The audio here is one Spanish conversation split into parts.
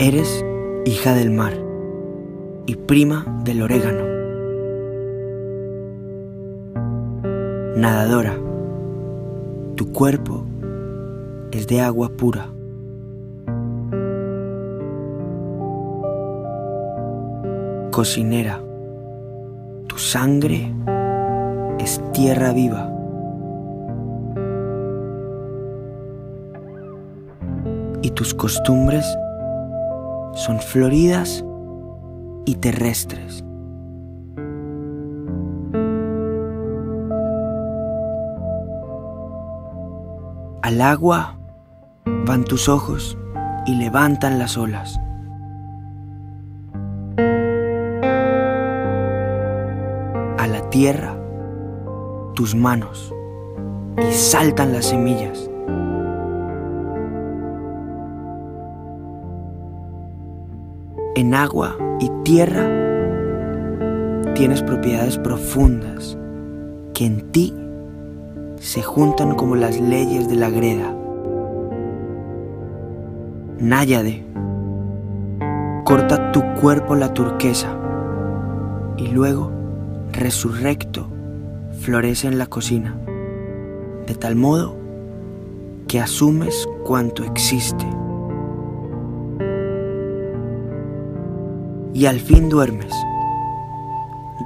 Eres hija del mar y prima del orégano. Nadadora, tu cuerpo es de agua pura. Cocinera, tu sangre es tierra viva. Y tus costumbres son floridas y terrestres. Al agua van tus ojos y levantan las olas. A la tierra tus manos y saltan las semillas. En agua y tierra tienes propiedades profundas que en ti se juntan como las leyes de la greda. Náyade, corta tu cuerpo la turquesa y luego, resurrecto, florece en la cocina, de tal modo que asumes cuanto existe. Y al fin duermes,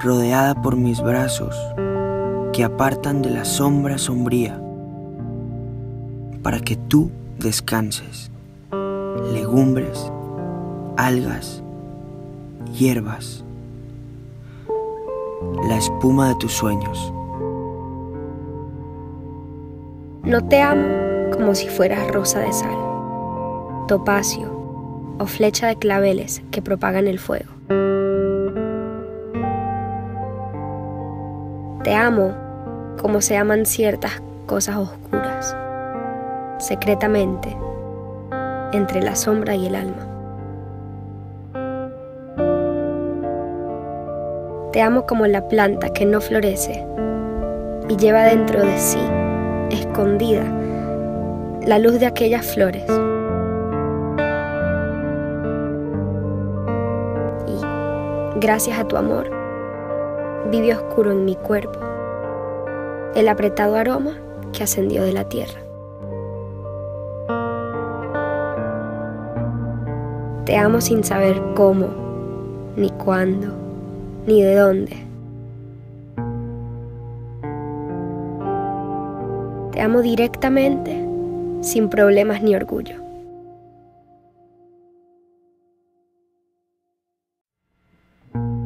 rodeada por mis brazos que apartan de la sombra sombría, para que tú descanses, legumbres, algas, hierbas, la espuma de tus sueños. No te amo como si fueras rosa de sal, topacio o flecha de claveles que propagan el fuego. Te amo como se aman ciertas cosas oscuras, secretamente, entre la sombra y el alma. Te amo como la planta que no florece y lleva dentro de sí, escondida, la luz de aquellas flores. Gracias a tu amor, vive oscuro en mi cuerpo el apretado aroma que ascendió de la tierra. Te amo sin saber cómo, ni cuándo, ni de dónde. Te amo directamente, sin problemas ni orgullo.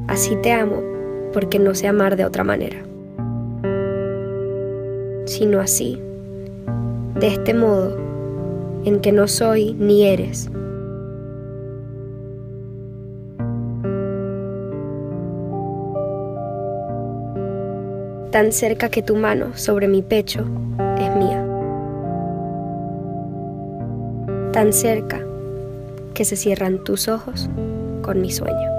Así te amo, porque no sé amar de otra manera, sino así, de este modo, en que no soy ni eres. Tan cerca que tu mano sobre mi pecho es mía. Tan cerca que se cierran tus ojos con mi sueño.